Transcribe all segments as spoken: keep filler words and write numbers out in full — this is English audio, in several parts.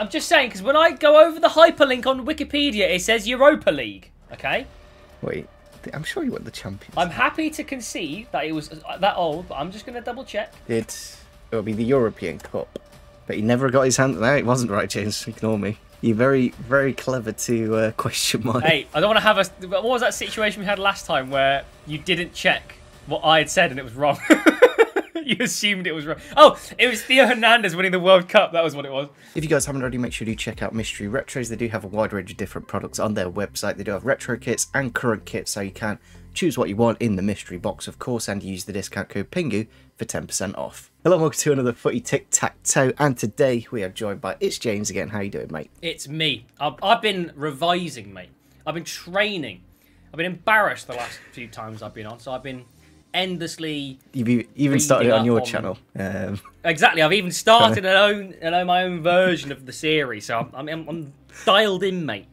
I'm just saying, because when I go over the hyperlink on Wikipedia, it says Europa League, okay? Wait, I'm sure you want the Champions League. I'm happy to concede that it was that old, but I'm just going to double check. It's, it'll be the European Cup. But he never got his hand... No, it wasn't right, James. Ignore me. You're very, very clever to uh, question mine. Hey, I don't want to have a... What was that situation we had last time where you didn't check what I had said and it was wrong? You assumed it was wrong. Oh, it was Theo Hernandez winning the World Cup. That was what it was. If you guys haven't already, make sure you check out Mystery Retros. They do have a wide range of different products on their website. They do have retro kits and current kits, so you can choose what you want in the mystery box, of course, and use the discount code Pingu for ten percent off. Hello and welcome to another footy tic-tac-toe, and today we are joined by... It's James again. How you doing, mate? It's me. I've, I've been revising, mate. I've been training. I've been embarrassed the last few times I've been on, so I've been... endlessly. You've even started it on your on... channel. Um, exactly, I've even started an own, an own, my own version of the series, so I'm, I'm, I'm dialed in, mate.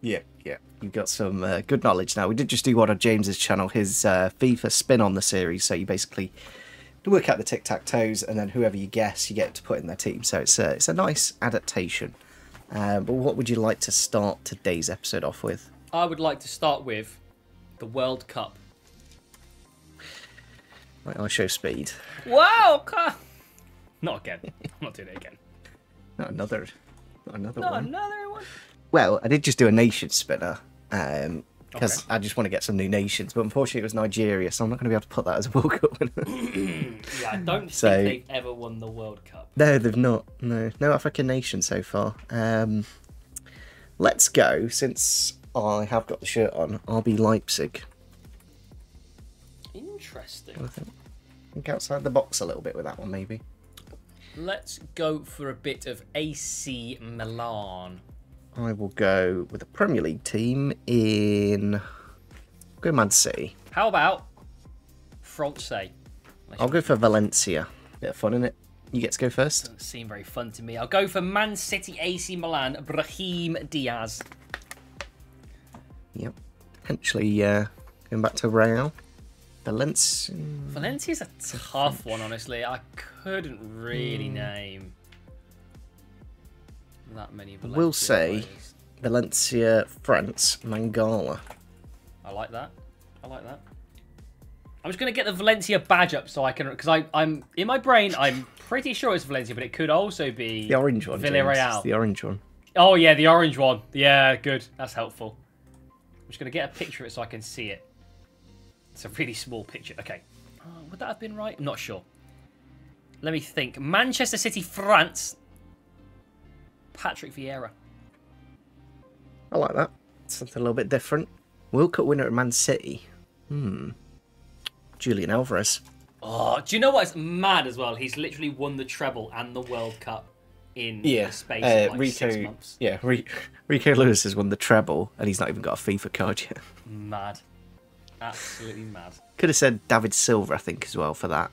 Yeah, yeah, you've got some uh, good knowledge now. We did just do one on James's channel, his uh, FIFA spin on the series, so you basically work out the tic tac toes, and then whoever you guess, you get to put in their team. So it's a, it's a nice adaptation. Uh, but what would you like to start today's episode off with? I would like to start with the World Cup. Right, I'll show speed. Wow! Not again. I'm not doing it again. Not another. Not another not one. Not another one. Well, I did just do a nation spinner because um, okay. I just want to get some new nations, but unfortunately it was Nigeria, so I'm not going to be able to put that as a World Cup winner. Yeah, I don't so, think they've ever won the World Cup. No, they've not. No, no African nation so far. Um, let's go. Since I have got the shirt on, R B Leipzig. Interesting. I think, I think outside the box a little bit with that one, maybe. Let's go for a bit of A C Milan. I will go with a Premier League team in... Go Man City. How about France? I'll go for Valencia. Bit of fun, isn't it? You get to go first. Doesn't seem very fun to me. I'll go for Man City, A C Milan, Brahim Diaz. Yep. Potentially uh, going back to Real. Valencia. Valencia's a tough one, honestly. I couldn't really mm. name that many Valencia. We'll say players. Valencia, France, Mangala. I like that. I like that. I'm just going to get the Valencia badge up so I can... Because I, I'm... In my brain, I'm pretty sure it's Valencia, but it could also be... The orange one, Villarreal. The orange one. Oh, yeah, the orange one. Yeah, good. That's helpful. I'm just going to get a picture of it so I can see it. It's a really small picture. Okay. Uh, would that have been right? I'm not sure. Let me think. Manchester City, France. Patrick Vieira. I like that. Something a little bit different. World Cup winner at Man City. Hmm. Julian Alvarez. Oh, do you know what's mad as well? He's literally won the treble and the World Cup in yeah. the space uh, of like Rico, six months. Yeah, Re Rico Lewis has won the treble and he's not even got a FIFA card yet. Mad. Absolutely mad. Could have said David Silva, I think, as well for that,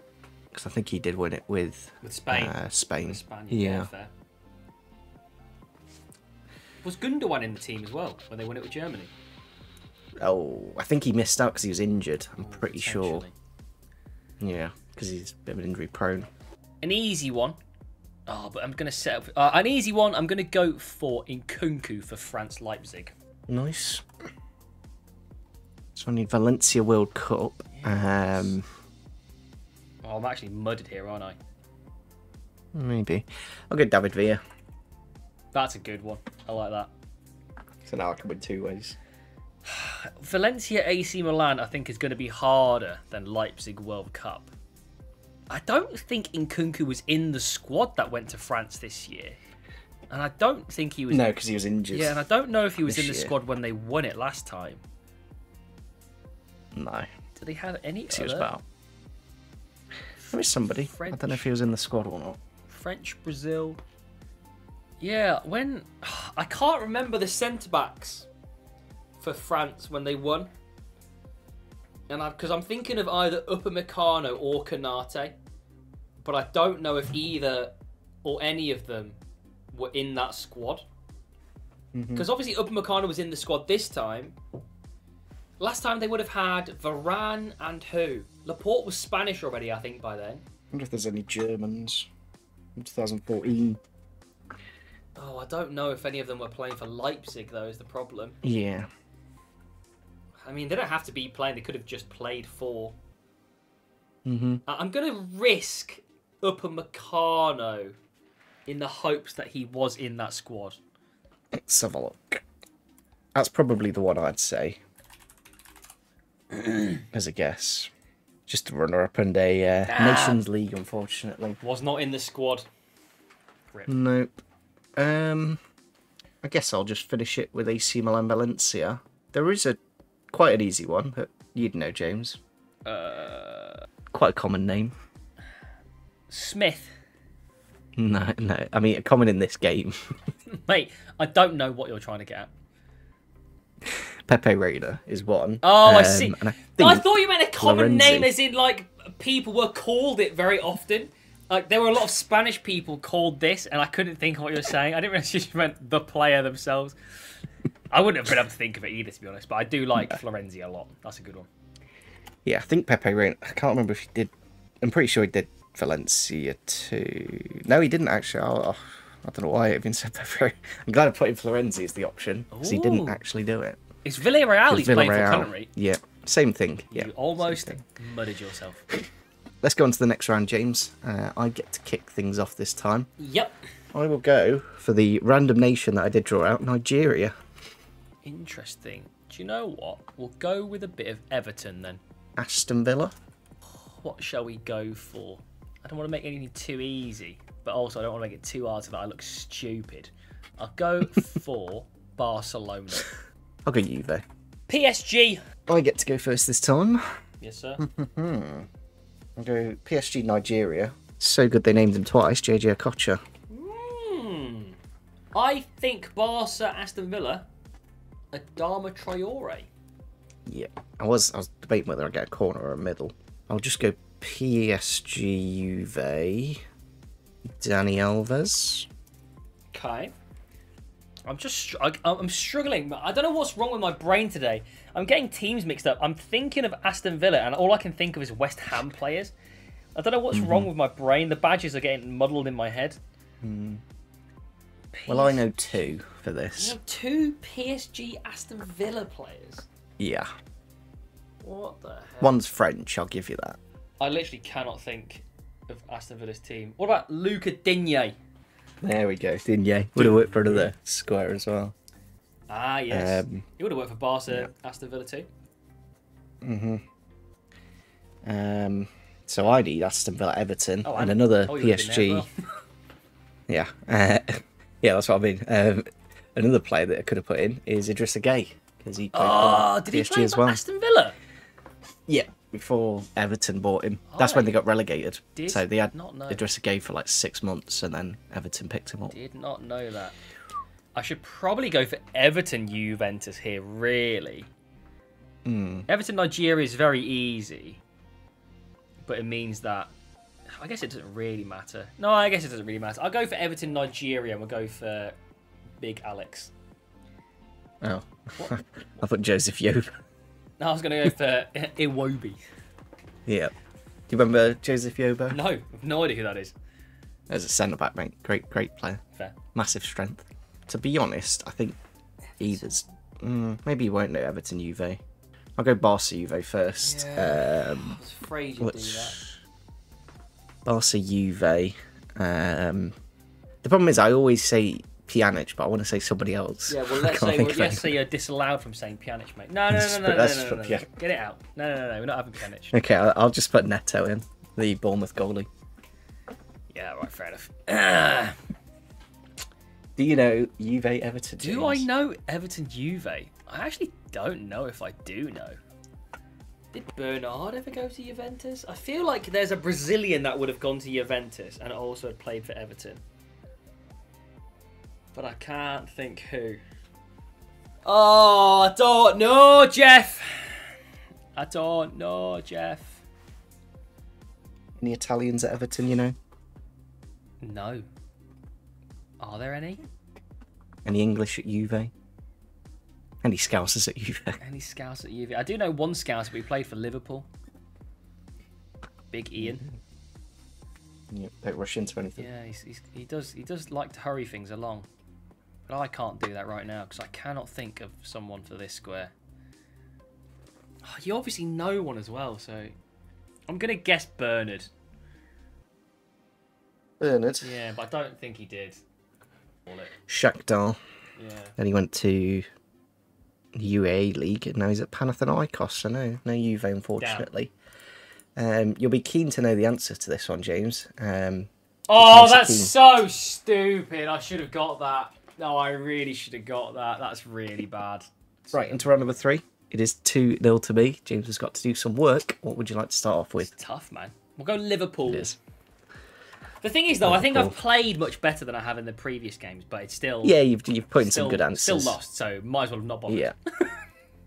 because I think he did win it with with Spain. Uh, Spain. With Spain, yeah. Fair. Was Gundogan in the team as well when they won it with Germany? Oh, I think he missed out because he was injured. I'm oh, pretty sure. Yeah, because he's a bit of an injury prone. An easy one. Oh, but I'm gonna set up uh, an easy one. I'm gonna go for Nkunku for France Leipzig. Nice. So I need Valencia World Cup. Yes. Um, oh, I'm actually muddied here, aren't I? Maybe. I'll go David Villa. That's a good one. I like that. So now I can win two ways. Valencia A C Milan, I think, is going to be harder than Leipzig World Cup. I don't think Nkunku was in the squad that went to France this year. And I don't think he was... No, because he was injured. Yeah, and I don't know if he was in the year. squad when they won it last time. No. Do they have any other? About. There is somebody. French, I don't know if he was in the squad or not. French, Brazil. Yeah, when... I can't remember the centre-backs for France when they won. and Because I'm thinking of either Upamecano or Konate. But I don't know if either or any of them were in that squad. Because mm-hmm. obviously Upamecano was in the squad this time. Last time they would have had Varane and who? Laporte was Spanish already, I think, by then. I wonder if there's any Germans in twenty fourteen. Oh, I don't know if any of them were playing for Leipzig, though, is the problem. Yeah. I mean, they don't have to be playing. They could have just played for. Mm-hmm. I'm going to risk Upamecano in the hopes that he was in that squad. Let's have a look. That's probably the one I'd say. As a guess. Just a runner-up and a uh, ah. Nations League, unfortunately. Was not in the squad. Rip. Nope. Um, I guess I'll just finish it with A C Milan Valencia. There is a quite an easy one, but you'd know, James. Uh, quite a common name. Smith. No, no. I mean, common in this game. Mate, I don't know what you're trying to get at. Pepe Reina is one. Oh, um, I see. I, I thought you meant a common Florenzi. Name as in, like, people were called it very often. Like, there were a lot of Spanish people called this, and I couldn't think of what you were saying. I didn't realise you meant the player themselves. I wouldn't have been able to think of it either, to be honest, but I do like no. Florenzi a lot. That's a good one. Yeah, I think Pepe Reina... I can't remember if he did... I'm pretty sure he did Valencia too. No, he didn't, actually. Oh, I don't know why I've been said Pepe Reina. I'm glad I put in Florenzi as the option, because he didn't actually do it. It's Villarreal he's Villarreal. playing for currently. Yeah, same thing. Yeah, you almost thing. murdered yourself. Let's go on to the next round, James. Uh, I get to kick things off this time. Yep. I will go for the random nation that I did draw out, Nigeria. Interesting. Do you know what? We'll go with a bit of Everton then. Aston Villa. What shall we go for? I don't want to make anything too easy, but also I don't want to make it too hard so that I look stupid. I'll go for Barcelona. I'll go Juve. P S G. I get to go first this time. Yes, sir. I'll go P S G Nigeria. So good they named him twice, J J Okocha. Mm. I think Barca, Aston Villa, Adama Traore. Yeah, I was I was debating whether I'd get a corner or a middle. I'll just go P S G Juve, Dani Alves. Okay. I'm just I, I'm struggling. I don't know what's wrong with my brain today. I'm getting teams mixed up. I'm thinking of Aston Villa, and all I can think of is West Ham players. I don't know what's mm-hmm. wrong with my brain. The badges are getting muddled in my head. Mm. Well, I know two for this. You know, two P S G Aston Villa players? Yeah. What the hell? One's French, I'll give you that. I literally cannot think of Aston Villa's team. What about Luca Digne? There we go, Digne. Would have worked for another square as well. Ah, yes. Um, it would have worked for Barca, yeah. Aston Villa too. Mm-hmm. Um, so I need Aston Villa, Everton, oh, and another oh, P S G. Well. yeah. Uh, yeah, that's what I mean. Um, another player that I could have put in is Idrissa Gueye. Because he played oh, did he P S G play as well. Aston Villa? Yeah, before Everton bought him. Oh, that's when they got relegated. Did so they had Idrissa Gueye for like six months and then Everton picked him up. Did not know that. I should probably go for Everton Juventus here, really. Mm. Everton Nigeria is very easy. But it means that... I guess it doesn't really matter. No, I guess it doesn't really matter. I'll go for Everton Nigeria and we'll go for Big Alex. Oh. What? I thought Joseph Yobo. No, I was going to go for Iwobi. Yeah. Do you remember Joseph Yobo? No. I've no idea who that is. There's a centre-back, mate. Great, great player. Fair. Massive strength. To be honest, I think either's... Mm, maybe you won't know Everton Juve. I'll go Barca Juve first. Yeah. Um, I was afraid you'd do that. Barca Juve. Um, the problem is I always say Pjanic, but I want to say somebody else. Yeah, well, let's say well, yes, so you're disallowed from saying Pjanic, mate. No, no, no, no, no, no, no, no, no. Get it out. No, no, no, no, we're not having Pjanic. Okay, I'll, I'll just put Neto in, the Bournemouth goalie. Yeah, right, fair enough. Uh, do you know Juve Everton? Do teams? I know Everton Juve? I actually don't know if I do know. Did Bernard ever go to Juventus? I feel like there's a Brazilian that would have gone to Juventus and also played for Everton. But I can't think who. Oh, I don't know, Jeff. I don't know, Jeff. Any Italians at Everton, you know? No. Are there any? Any English at Juve? Any Scousers at Juve? Any Scouse at Juve? I do know one Scouse, but he played for Liverpool. Big Ian. Yeah, don't rush into anything. Yeah, he's, he's, he does. He does like to hurry things along. But I can't do that right now because I cannot think of someone for this square. Oh, you obviously know one as well, so I'm going to guess Bernard. Bernard? Yeah, but I don't think he did. Shakhtar. Yeah. Then he went to the U A E League and now he's at Panathinaikos. I know, no Juve, unfortunately. Um, you'll be keen to know the answer to this one, James. Um, oh, that's so stupid. I should have got that. No, I really should have got that. That's really bad. Right, into round number three. It is two nil to me. James has got to do some work. What would you like to start off with? It's tough, man. We'll go Liverpool. It is. The thing is, though, Liverpool. I think I've played much better than I have in the previous games, but it's still... Yeah, you've, you've put in still, some good answers. Still lost, so might as well have not bothered. Yeah.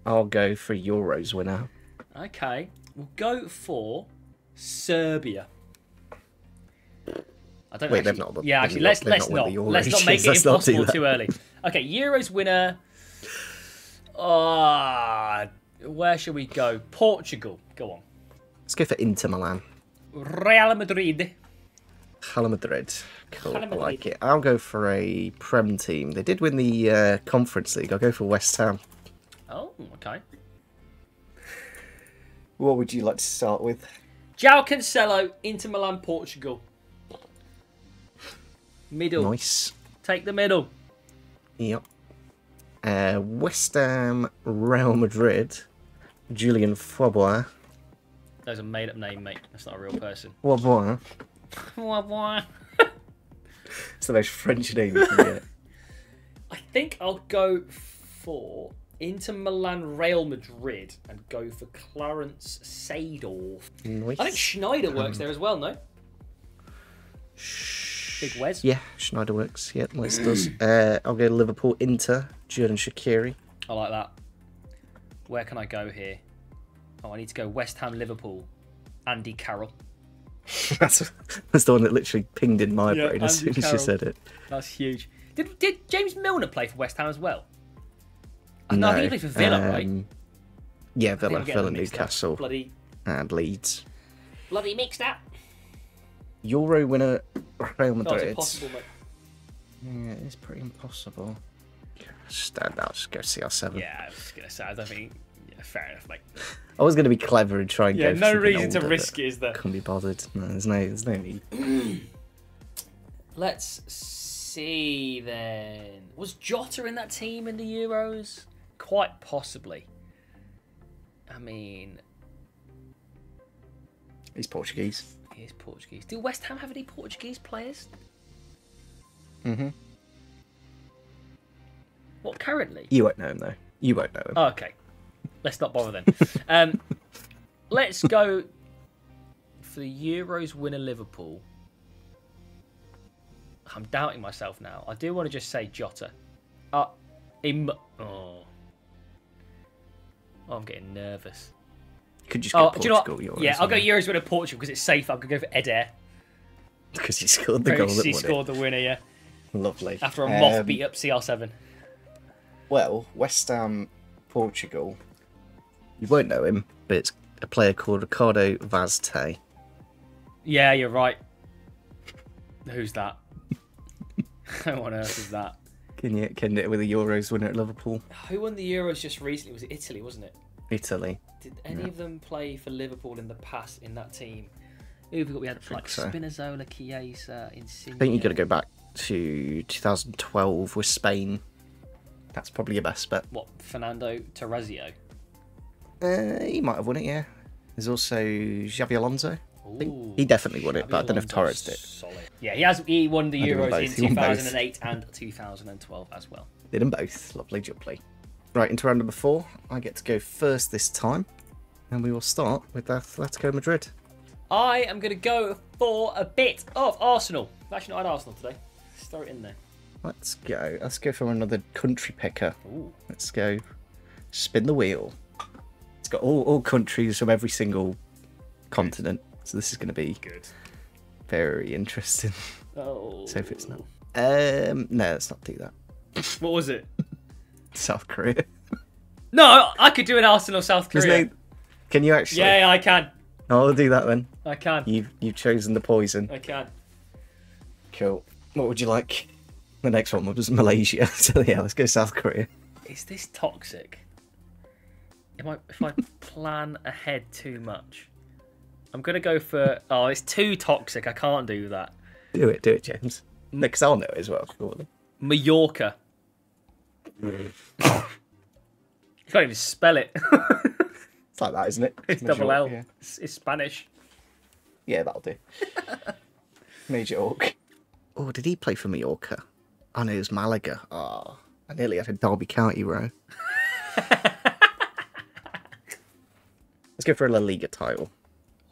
I'll go for Euros winner. Okay. We'll go for Serbia. I don't Wait, actually, they've not. They've yeah, actually, let's, let's not. Let's not, let's not make it let's impossible too early. Okay, Euros winner... Ah, oh, where should we go? Portugal. Go on. Let's go for Inter Milan. Real Madrid. Real Madrid. Cool, Madrid. I like it. I'll go for a Prem team. They did win the uh, Conference League. I'll go for West Ham. Oh, okay. What would you like to start with? João Cancelo, Inter Milan, Portugal. Middle. Nice. Take the middle. Yep. Uh, West Ham, Real Madrid, Julian Fobois. That was a made-up name, mate. That's not a real person. Fobois. Fobois. It's the most French name you can get. I think I'll go for Inter Milan, Real Madrid, and go for Clarence Seedorf. Nice. I think Schneider works um, there as well, no? Big Wes. Yeah, Schneider works. Yeah, Wes does. Uh, I'll go to Liverpool, Inter, Jordan Shaqiri. I like that. Where can I go here? Oh, I need to go West Ham, Liverpool, Andy Carroll. that's, that's the one that literally pinged in my yeah, brain as Andy soon Carroll. as you said it. That's huge. Did, did James Milner play for West Ham as well? I no, I think he played for Villa, um, right? Yeah, Villa, Villa, Newcastle, bloody... and Leeds. Bloody mixed up. Euro winner, Real Madrid. Oh, it's impossible, mate. Yeah, it's pretty impossible. Stand out, just go C R seven. Yeah, I was going to say, I don't think... Yeah, fair enough, mate. I was going to be clever and try and yeah, go for no reason older, to risk it, is there? Couldn't be bothered. No, there's no, there's no need. Let's see, then. Was Jota in that team in the Euros? Quite possibly. I mean... He's Portuguese. He is Portuguese. Do West Ham have any Portuguese players? Mm-hmm. What, currently? You won't know him, though. You won't know him. Oh, okay. Let's not bother then. um, let's go for the Euros winner Liverpool. I'm doubting myself now. I do want to just say Jota. Uh, im oh. oh, I'm getting nervous. You could just go oh, Portugal. Do you know Euros, yeah, I'll go Euros winner Portugal because it's safe. I'm going to go for Eder. Because he scored the goal that won it. He scored the winner, yeah. Lovely. After a moth um, beat up C R seven. Well, West Ham, Portugal. You won't know him, but it's a player called Ricardo Vazte. Yeah, you're right. Who's that? What else is that? Can you can it with a Euros winner at Liverpool? Who won the Euros just recently? It was Italy, wasn't it? Italy. Did any yeah. of them play for Liverpool in the past in that team? Who we got? We had like so. Spinazzola, Chiesa, Insigne. I think you've got to go back to twenty twelve with Spain. That's probably your best bet. What, Fernando Terrazio? Uh, he might have won it, yeah. There's also Xabi Alonso. Ooh, he definitely won it, Xabi but I don't know if Torres did. Solid. Yeah, he has. He won the I Euros in two thousand eight and two thousand twelve as well. Did them both. Lovely jubbly. Right, into round number four. I get to go first this time. And we will start with Atletico Madrid. I am going to go for a bit of Arsenal. I've actually not had Arsenal today. Let's throw it in there. Let's go. Let's go for another country picker. Ooh. Let's go. Spin the wheel. It's got all, all countries from every single continent. So this is going to be good. Very interesting. Oh. So if it's not. Um, no, let's not do that. What was it? South Korea. No, I could do an Arsenal South Korea. No, can you actually? Yeah, yeah, I can. I'll do that then. I can. You've, you've chosen the poison. I can. Cool. What would you like? The next one was Malaysia. So yeah, let's go South Korea. Is this toxic? If I, if I plan ahead too much, I'm going to go for... Oh, it's too toxic. I can't do that. Do it, do it, James. Because I'll know it as well. Mallorca. Mm. You can't even spell it. It's like that, isn't it? It's Major double L. Yeah. It's, it's Spanish. Yeah, that'll do. Major Orc. Oh, did he play for Mallorca? Oh, no, it was Malaga. Oh, I nearly had a Derby County row. Let's go for a La Liga title.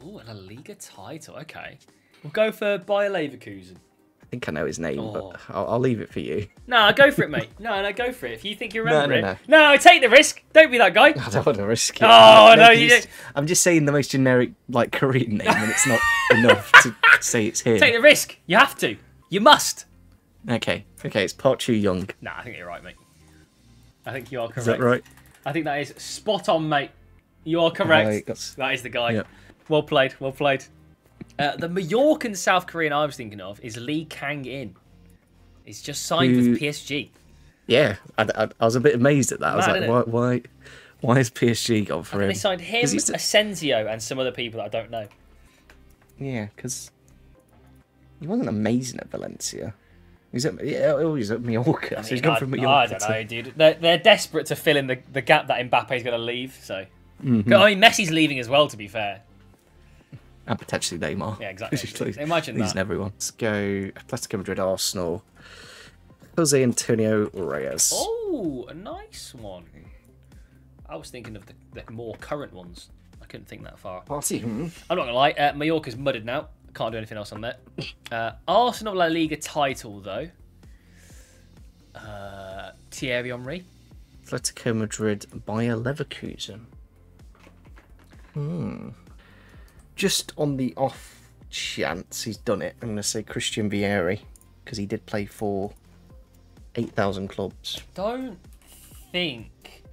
Oh, a La Liga title. Okay. We'll go for Bayer Leverkusen. I think I know his name, oh. but I'll, I'll leave it for you. No, go for it, mate. No, no, go for it. If you think you remember no, no, it. No. no, take the risk. Don't be that guy. I don't want to risk it. Oh, no, no you just, I'm just saying the most generic, like, Korean name, and it's not enough to say it's him. Take the risk. You have to. You must. Okay. Okay, it's Park Chu-young. Nah, I think you're right, mate. I think you are correct. Is that right? I think that is spot on, mate. You are correct. Uh, that is the guy. Yep. Well played. Well played. Uh, the Mallorcan South Korean I was thinking of is Lee Kang-in. He's just signed Who... with P S G. Yeah, I, I, I was a bit amazed at that. Mad, I was like, why, why, why has P S G gone for and him? They signed him, still... Asensio, and some other people that I don't know. Yeah, because he wasn't amazing at Valencia. He's at, yeah, oh, he's at Mallorca. I mean, so he's gone I, from Mallorca. I don't know, dude. They're, they're desperate to fill in the, the gap that Mbappe's going to leave, so... Mm-hmm. I mean, Messi's leaving as well, to be fair. And potentially Neymar. Yeah, exactly. Imagine that. He's in everyone. Let's go Atletico Madrid, Arsenal. Jose Antonio Reyes. Oh, a nice one. I was thinking of the, the more current ones. I couldn't think that far. Party. I'm not going to lie. Uh, Mallorca's mudded now. Can't do anything else on that. Uh, Arsenal La Liga title, though. Uh, Thierry Henry. Atletico Madrid, Bayer Leverkusen. Hmm. Just on the off chance he's done it, I'm going to say Christian Vieri, because he did play for eight thousand clubs. I don't think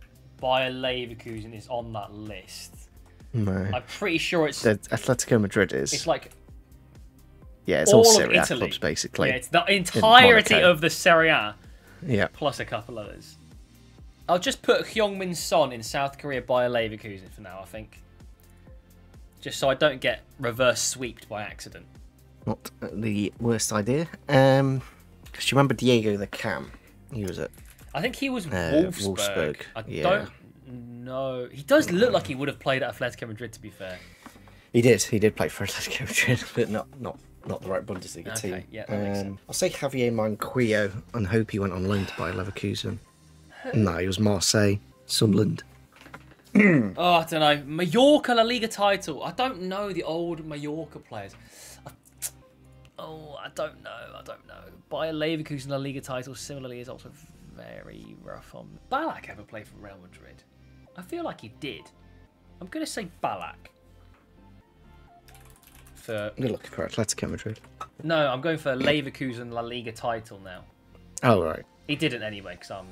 Bayer Leverkusen is on that list. No. I'm pretty sure it's... The Atletico Madrid is. It's like... Yeah, it's all, all Serie A clubs, basically. Yeah, it's the entirety of the Serie A, yeah. Plus a couple others. I'll just put Heung-min Son in South Korea Bayer Leverkusen for now, I think. Just so I don't get reverse sweeped by accident. Not the worst idea. Um, because you remember Diego the Cam? He was at... I think he was uh, Wolfsburg. Wolfsburg. I yeah. don't know. He does look like he would have played at Atletico Madrid, to be fair. He did. He did play for Atletico Madrid, but not not, not the right Bundesliga okay, team. Yeah, that um, makes sense. I'll say Javier Manquillo and hope he went on loan to Bayer Leverkusen. No, he was Marseille, Sunderland. Oh, I don't know. Mallorca La Liga title. I don't know the old Mallorca players. I... Oh, I don't know. I don't know. Bayer Leverkusen La Liga title similarly is also very rough on... Balak ever played for Real Madrid? I feel like he did. I'm going to say Balak. For... You're looking for Atletico Madrid. No, I'm going for Leverkusen La Liga title now. Oh, right. He didn't anyway, because I'm...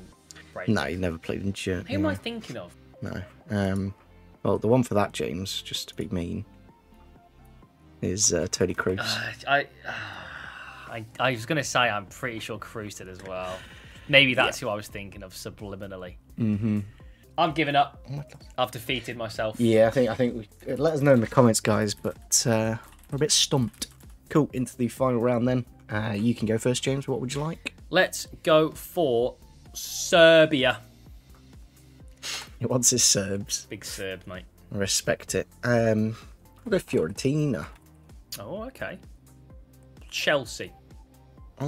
Right. No, he never played in Germany. Who am I thinking of? No. Um, well, the one for that, James, just to be mean, is uh, Tony Cruz. Uh, I, uh, I I was going to say I'm pretty sure Cruz did as well. Maybe that's yeah. who I was thinking of subliminally. Mm-hmm. I'm giving up. I've defeated myself. Yeah, I think I think we, let us know in the comments, guys, but uh, we're a bit stumped. Cool, into the final round then. Uh, you can go first, James. What would you like? Let's go for... Serbia. It wants his Serbs. Big Serb, mate. Respect it. Um, we'll go Fiorentina. Oh, okay. Chelsea. I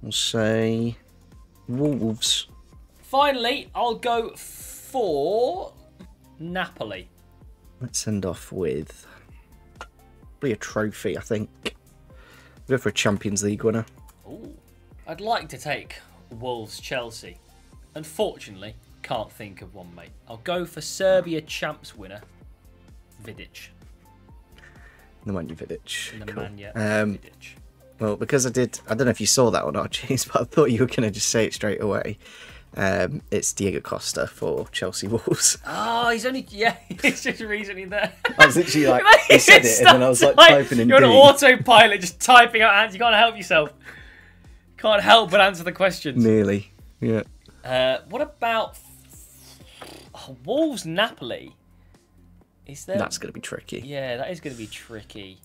will say Wolves. Finally, I'll go for Napoli. Let's end off with probably a trophy, I think. We'll go for a Champions League winner. Ooh. I'd like to take... Wolves, Chelsea. Unfortunately, can't think of one, mate. I'll go for Serbia champs winner, Vidic. Nemanja Vidic. Nemanja cool. um, Vidic. Well, because I did, I don't know if you saw that or not, James, but I thought you were going to just say it straight away. Um, it's Diego Costa for Chelsea Wolves. Oh, he's only, yeah, he's just recently there. I was literally like, I said it, and then I was like, like typing in D. You're on autopilot, just typing out hands, you can't help yourself. Can't help but answer the questions. Nearly, yeah. Uh, what about oh, Wolves Napoli? Is there? That's going to be tricky. Yeah, that is going to be tricky.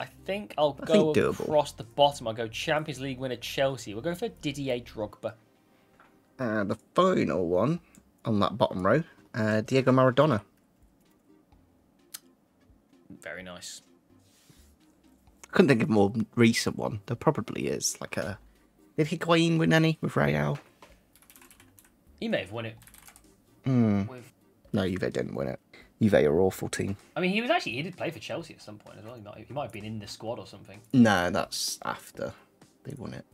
I think I'll I go think across the bottom. I'll go Champions League winner Chelsea. We'll go for Didier Drogba. Uh, the final one on that bottom row, uh, Diego Maradona. Very nice. I couldn't think of a more recent one. There probably is. Like a... Did Higuain win any with Real? He may have won it. Mm. With... No, Juve didn't win it. Juve are an awful team. I mean, he was actually... He did play for Chelsea at some point as well. He might, he might have been in the squad or something. No, that's after they won it.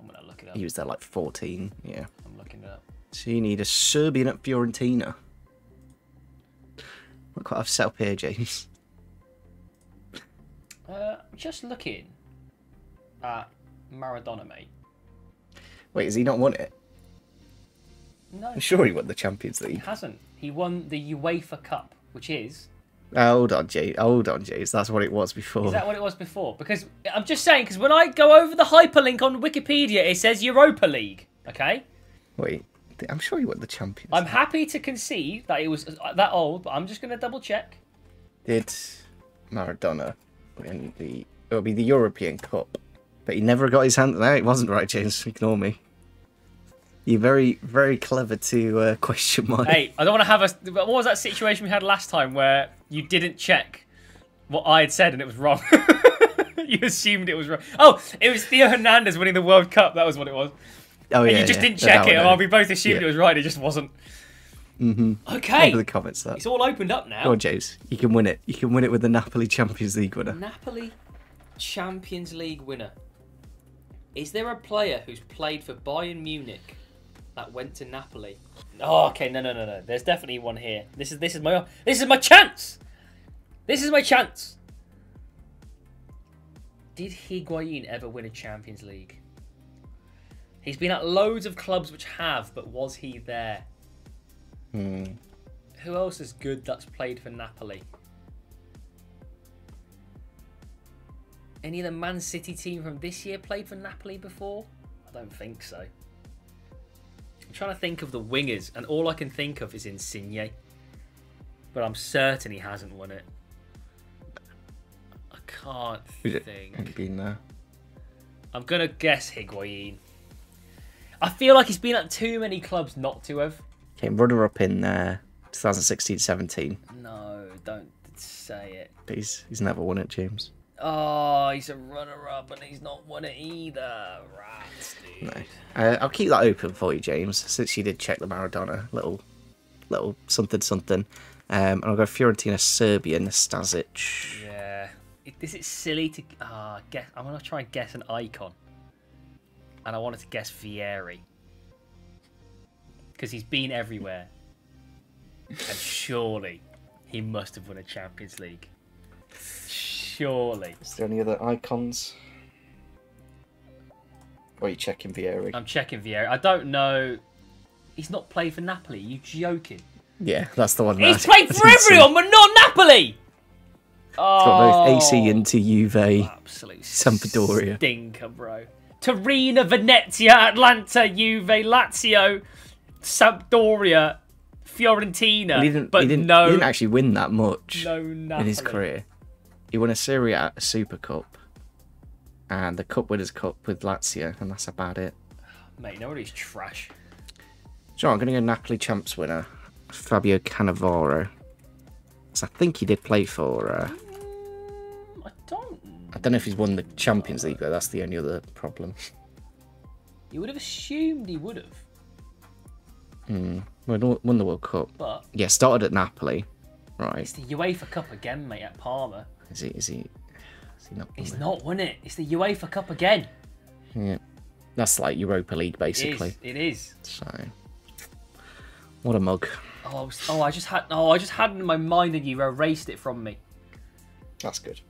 I'm going to look it up. He was there like fourteen, yeah. I'm looking it up. So you need a Serbian at Fiorentina. Look what I've set up here, James. Uh, just looking at Maradona, mate. Wait, has he not won it? No. I'm sure he won the Champions League. He hasn't. He won the UEFA Cup, which is... Hold on, James. Hold on, James. That's what it was before. Is that what it was before? Because I'm just saying, because when I go over the hyperlink on Wikipedia, it says Europa League, okay? Wait, I'm sure he won the Champions League. I'm happy to concede that it was that old, but I'm just going to double check. Did Maradona... In the, it'll be the European Cup, but he never got his hand. No, it wasn't right, James. Ignore me. You're very, very clever to uh, question mine. Hey, I don't want to have a. What was that situation we had last time where you didn't check what I had said and it was wrong? You assumed it was wrong. Oh, it was Theo Hernandez winning the World Cup. That was what it was. Oh yeah. And you just yeah. didn't check no, it. Well, we both assumed yeah. it was right. It just wasn't. Mm-hmm. Okay. The comments, that. It's all opened up now. Go on, James. You can win it. You can win it with the Napoli Champions League winner. Napoli Champions League winner. Is there a player who's played for Bayern Munich that went to Napoli? Oh, okay. No, no, no, no. There's definitely one here. This is this is my this is my chance. This is my chance. Did Higuain ever win a Champions League? He's been at loads of clubs which have, but was he there? Hmm. Who else is good that's played for Napoli? Any of the Man City team from this year played for Napoli before? I don't think so. I'm trying to think of the wingers, and all I can think of is Insigne. But I'm certain he hasn't won it. I can't Who's think. It? Been there. I'm going to guess Higuain. I feel like he's been at too many clubs not to have. Came runner-up in uh, twenty sixteen seventeen. No, don't say it. But he's, he's never won it, James. Oh, he's a runner-up and he's not won it either. Rats, dude. No. Uh, I'll keep that open for you, James, since you did check the Maradona. Little little something-something. Um, and I'll go Fiorentina, Serbia, Nastasic. Yeah. This is silly to... Uh, guess. I'm going to try and guess an icon. And I wanted to guess Vieri. Because he's been everywhere. And surely he must have won a Champions League. Surely. Is there any other icons? Or are you checking Vieri? I'm checking Vieri. I don't know. He's not played for Napoli. Are you joking? Yeah, that's the one. That he's I, played for everyone, but not Napoli! Oh. Both A C into Juve. Absolute Sampdoria. Stinker, bro. Torino, Venezia, Atlanta, Juve, Lazio. Sampdoria, Fiorentina, he didn't, but he didn't, no, he didn't actually win that much no in his career. He won a Serie A Super Cup and the Cup Winners' Cup with Lazio, and that's about it. Mate, nobody's trash. John, I'm going to go Napoli Champs winner, Fabio Cannavaro. So I think he did play for. Uh, mm, I don't. I don't know if he's won the Champions League though. That's the only other problem. You would have assumed he would have. Hmm. Won the World Cup. But yeah, started at Napoli. Right. It's the UEFA Cup again, mate, at Parma. Is he? Is he? Is he not? Won He's it? not won it. It's the UEFA Cup again. Yeah. That's like Europa League, basically. It is. It is. So. What a mug. Oh, I was, oh, I just had. Oh, I just had it in my mind, and you erased it from me. That's good.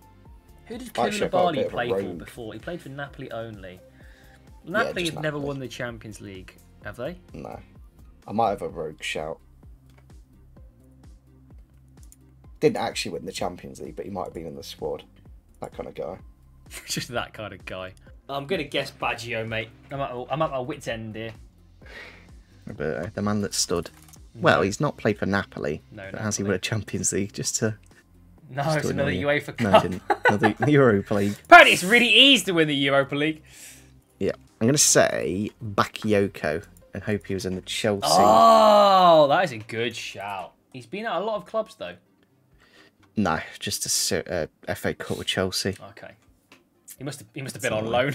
Who did Koulibaly play for before? He played for Napoli only. Napoli yeah, have Napoli. never won the Champions League, have they? No. I might have a rogue shout. Didn't actually win the Champions League, but he might have been in the squad. That kind of guy. Just that kind of guy. I'm going to guess Baggio, mate. I'm at, I'm at my wit's end here. Roberto, the man that stood. No. Well, he's not played for Napoli. No, but has he won a Champions League just to... No, it's another UEFA Cup. No, didn't. Another Europa League. Apparently it's really easy to win the Europa League. Yeah. I'm going to say Bakayoko and hope he was in the Chelsea. Oh, that is a good shout. He's been at a lot of clubs, though. No, just a uh, F A Cup with Chelsea. Okay. He must have, he must have been on loan.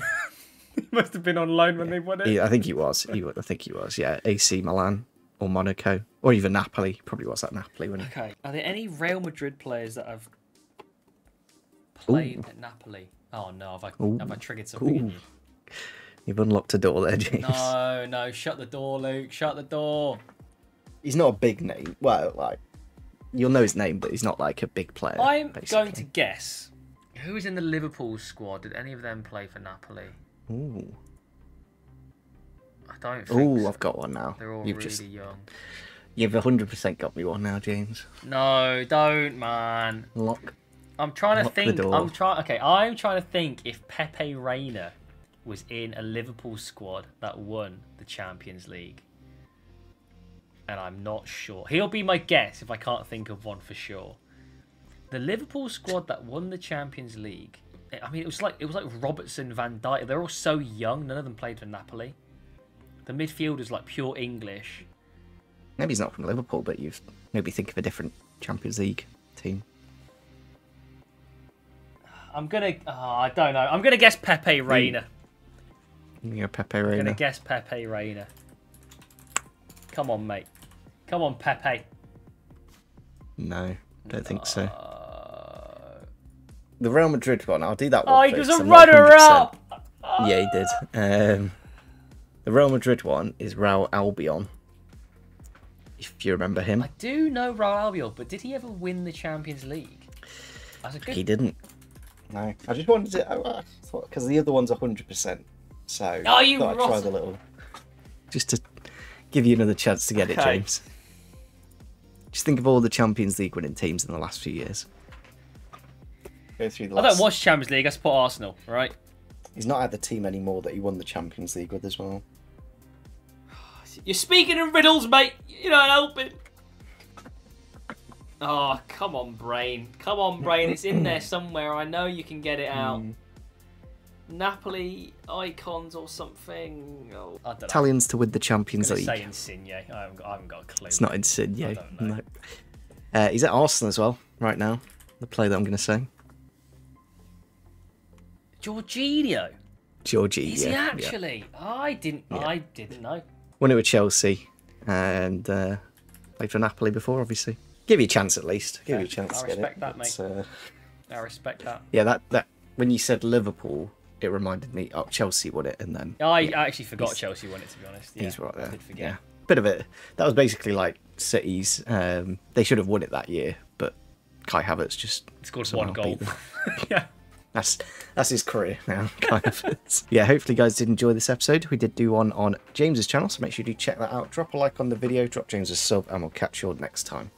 He must have been on loan when yeah. they won it. Yeah, I think he was. He, I think he was, yeah. A C Milan or Monaco or even Napoli. He probably was at Napoli, wasn't he? Okay. Are there any Real Madrid players that have played Ooh. at Napoli? Oh, no. Have I, have I triggered something? Ooh. You've unlocked a door there, James. No, no. Shut the door, Luke. Shut the door. He's not a big name. Well, like, you'll know his name, but he's not like a big player. I'm basically. going to guess. Who was in the Liverpool squad? Did any of them play for Napoli? Ooh. I don't think Ooh, so. I've got one now. They're all You've really just... young. You've one hundred percent got me one now, James. No, don't, man. Lock. I'm trying Lock to think. I'm trying. Okay, I'm trying to think if Pepe Reina was in a Liverpool squad that won the Champions League. And I'm not sure. He'll be my guess if I can't think of one for sure. The Liverpool squad that won the Champions League. I mean, it was like it was like Robertson, Van Dijk. They're all so young. None of them played for Napoli. The midfield is like pure English. Maybe he's not from Liverpool, but you've maybe think of a different Champions League team. I'm gonna. Oh, I don't know. I'm gonna guess Pepe Reina. You're Pepe Reina. I'm gonna guess Pepe Reina. Come on, mate. Come on, Pepe. No, don't think so. The Real Madrid one, I'll do that one. Oh, he was a runner-up! Yeah, he did. Um, the Real Madrid one is Raul Albion, if you remember him. I do know Raul Albion, but did he ever win the Champions League? That's a good... He didn't. No, I just wanted to... Because the other one's one hundred percent, so oh, you I thought I'd try the little... Just to give you another chance to get okay. it, James. Just think of all the Champions League winning teams in the last few years. Go through the last... I don't watch Champions League. I support Arsenal, right? He's not at the team anymore that he won the Champions League with as well. You're speaking in riddles, mate. You're not helping. Oh, come on, brain. Come on, brain. It's in there somewhere. I know you can get it out. Mm. Napoli icons or something. Oh, I don't know. Italians to win the Champions I'm League. Say Insigne. I haven't, got, I haven't got a clue. It's not Insigne. I don't know. No. Uh, he's at Arsenal as well right now. The play that I'm going to say. Jorginho. Jorginho. Is he actually? Yeah. I didn't. Yeah. I didn't know. Won it with Chelsea, and uh, played for Napoli before. Obviously, give you a chance at least. Give yeah, you a chance. I respect to get it. that, mate. Uh... I respect that. Yeah, that that when you said Liverpool, it reminded me. Oh, Chelsea won it, and then I, yeah, I actually forgot Chelsea won it. To be honest, yeah, he's right there. I did forget. Yeah, bit of it. That was basically like City's. Um, they should have won it that year, but Kai Havertz just scored one goal. Yeah. That's, that's his career now, kind of. Yeah, hopefully you guys did enjoy this episode. We did do one on James's channel, so make sure you do check that out. Drop a like on the video, drop James a sub, and we'll catch you all next time.